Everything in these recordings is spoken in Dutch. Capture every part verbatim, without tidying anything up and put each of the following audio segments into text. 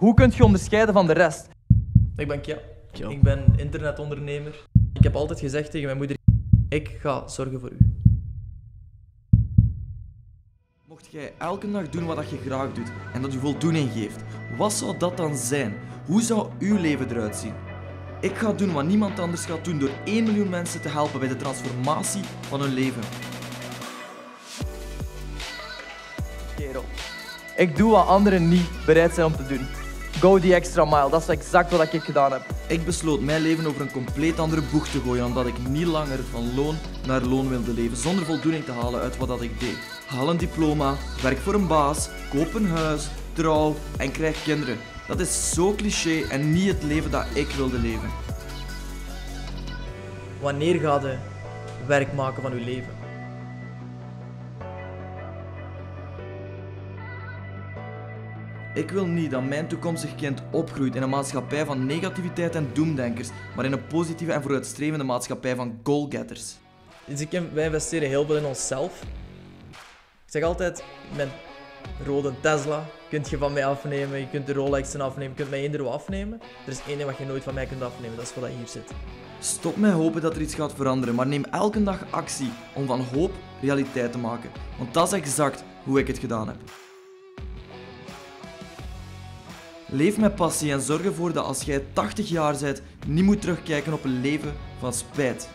Hoe kun je onderscheiden van de rest? Ik ben Kjell. Kjell. Ik ben internetondernemer. Ik heb altijd gezegd tegen mijn moeder, ik ga zorgen voor u. Mocht jij elke dag doen wat je graag doet en dat je voldoening geeft, wat zou dat dan zijn? Hoe zou uw leven eruit zien? Ik ga doen wat niemand anders gaat doen door één miljoen mensen te helpen bij de transformatie van hun leven. Kerel, ik doe wat anderen niet bereid zijn om te doen. Go the extra mile, dat is exact wat ik gedaan heb. Ik besloot mijn leven over een compleet andere boeg te gooien, omdat ik niet langer van loon naar loon wilde leven, zonder voldoening te halen uit wat ik deed. Haal een diploma, werk voor een baas, koop een huis, trouw en krijg kinderen. Dat is zo cliché en niet het leven dat ik wilde leven. Wanneer ga je werk maken van je leven? Ik wil niet dat mijn toekomstig kind opgroeit in een maatschappij van negativiteit en doemdenkers, maar in een positieve en vooruitstrevende maatschappij van goalgetters. Dus ik, wij investeren heel veel in onszelf. Ik zeg altijd, mijn rode Tesla kun je van mij afnemen, je kunt de Rolexen afnemen, je kunt mij eender wat afnemen. Er is één ding wat je nooit van mij kunt afnemen, dat is wat hier zit. Stop met hopen dat er iets gaat veranderen, maar neem elke dag actie om van hoop realiteit te maken. Want dat is exact hoe ik het gedaan heb. Leef met passie en zorg ervoor dat als jij tachtig jaar bent, niet moet terugkijken op een leven van spijt.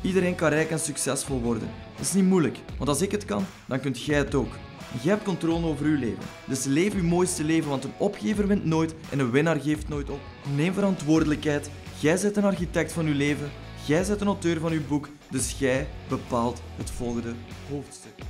Iedereen kan rijk en succesvol worden. Dat is niet moeilijk, want als ik het kan, dan kunt jij het ook. En jij hebt controle over je leven. Dus leef je mooiste leven, want een opgever wint nooit en een winnaar geeft nooit op. Neem verantwoordelijkheid. Jij bent een architect van je leven. Jij bent een auteur van je boek. Dus jij bepaalt het volgende hoofdstuk.